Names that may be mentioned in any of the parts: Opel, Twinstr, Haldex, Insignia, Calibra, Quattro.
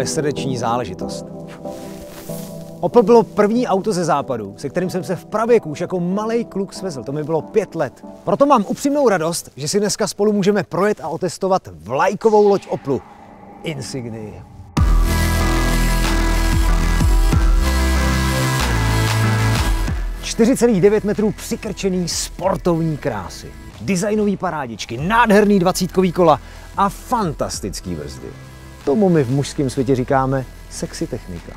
moje srdeční záležitost. Opel bylo první auto ze západu, se kterým jsem se v pravěku už jako malej kluk svezl. To mi bylo 5 let. Proto mám upřímnou radost, že si dneska spolu můžeme projet a otestovat vlajkovou loď Opelu, Insignii. ,9 metrů přikrčený sportovní krásy, designový parádičky, nádherný 20kový kola a fantastický brzdy. Tomu my v mužském světě říkáme sexy technika.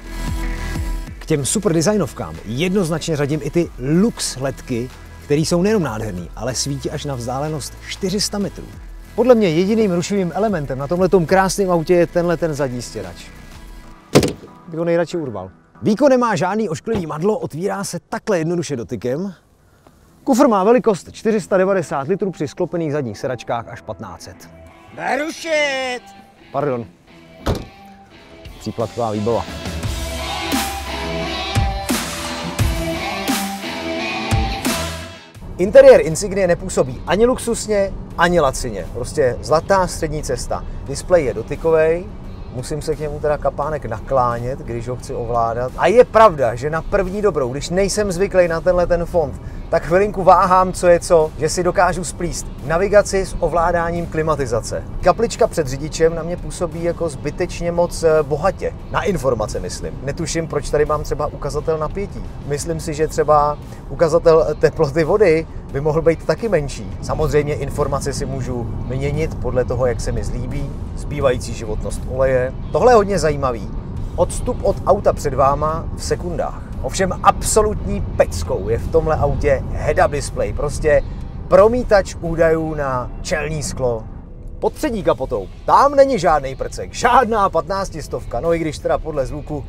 K těm super designovkám jednoznačně řadím i ty lux ledky, které jsou nejenom nádherný, ale svítí až na vzdálenost 400 metrů. Podle mě jediným rušivým elementem na tomhletom krásném autě je tenhle zadní stěrač. Bych ho nejradši urval. Výkon nemá žádný ošklivý madlo, otvírá se takhle jednoduše dotykem. Kufr má velikost 490 litrů při sklopených zadních sedačkách až 1500. Narušit! Pardon. Příplatková výbava. Interiér Insignie nepůsobí ani luxusně, ani lacině. Prostě zlatá střední cesta. Displej je dotykový. Musím se k němu teda kapánek naklánět, když ho chci ovládat. A je pravda, že na první dobrou, když nejsem zvyklý na tenhle fond, tak chvilinku váhám, co je co, že si dokážu splíst navigaci s ovládáním klimatizace. Kaplička před řidičem na mě působí jako zbytečně moc bohatě. Na informace myslím. Netuším, proč tady mám třeba ukazatel napětí. Myslím si, že třeba ukazatel teploty vody by mohl být taky menší. Samozřejmě informace si můžu měnit podle toho, jak se mi zlíbí, zbývající životnost oleje. Tohle je hodně zajímavý. Odstup od auta před váma v sekundách. Ovšem absolutní peckou je v tomhle autě head-up display, prostě promítač údajů na čelní sklo. Pod přední kapotou, tam není žádný prcek, žádná 15stovka, no i když teda podle zvuku,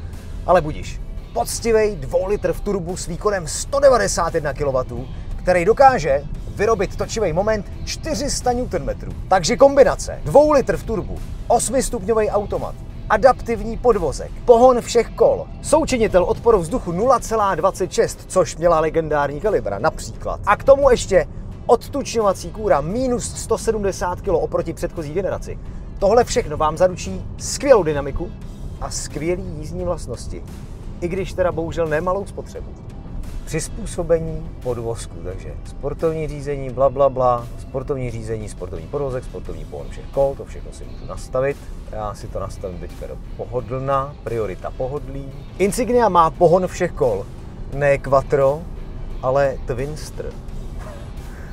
ale budiš. Poctivej 2 litr v turbu s výkonem 191 kW, který dokáže vyrobit točivý moment 400 Nm. Takže kombinace 2 litr v turbu, 8stupňový automat, adaptivní podvozek, pohon všech kol, součinitel odporu vzduchu 0,26, což měla legendární Calibra například. A k tomu ještě odtučňovací kůra minus 170 kg oproti předchozí generaci. Tohle všechno vám zaručí skvělou dynamiku a skvělý jízdní vlastnosti, i když teda bohužel nemalou spotřebu. Přizpůsobení podvozku, takže sportovní řízení, blablabla, sportovní řízení, sportovní podvozek, sportovní pohon všech kol, to všechno si můžu nastavit. Já si to nastavím teďka do pohodlna, priorita pohodlí. Insignia má pohon všech kol, ne Quattro, ale Twinstr.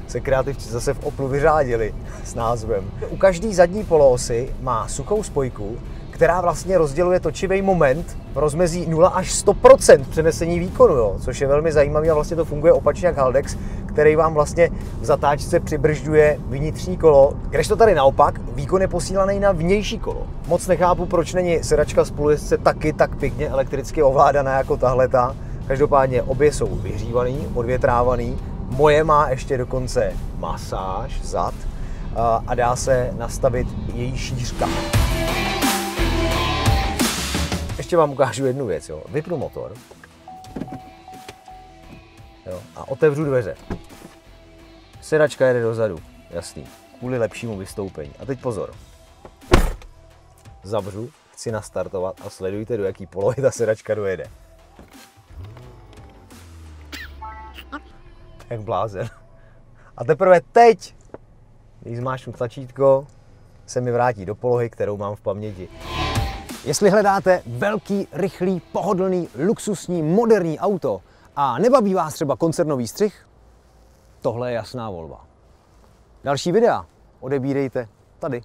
Se kreativci zase v Oplu vyřádili s názvem. U každý zadní poloosy má suchou spojku, která vlastně rozděluje točivý moment v rozmezí 0 až 100% přenesení výkonu, jo, což je velmi zajímavé a vlastně to funguje opačně jak Haldex, který vám vlastně v zatáčce přibržďuje vnitřní kolo, kdežto tady naopak výkon je posílaný na vnější kolo. Moc nechápu, proč není sedačka spolujezdce taky tak pěkně elektricky ovládaná jako tahleta. Každopádně obě jsou vyhřívaný, odvětrávaný, moje má ještě dokonce masáž zad a dá se nastavit její šířka. Ještě vám ukážu jednu věc, jo. Vypnu motor, jo, a otevřu dveře. Sedačka jede dozadu, jasný, kvůli lepšímu vystoupení. A teď pozor. Zavřu, chci nastartovat a sledujte, do jaký polohy ta sedačka dojede. Jak blázen. A teprve teď, když zmáčknu tlačítko, se mi vrátí do polohy, kterou mám v paměti. Jestli hledáte velký, rychlý, pohodlný, luxusní, moderní auto a nebaví vás třeba koncernový střih, tohle je jasná volba. Další videa odebírejte tady.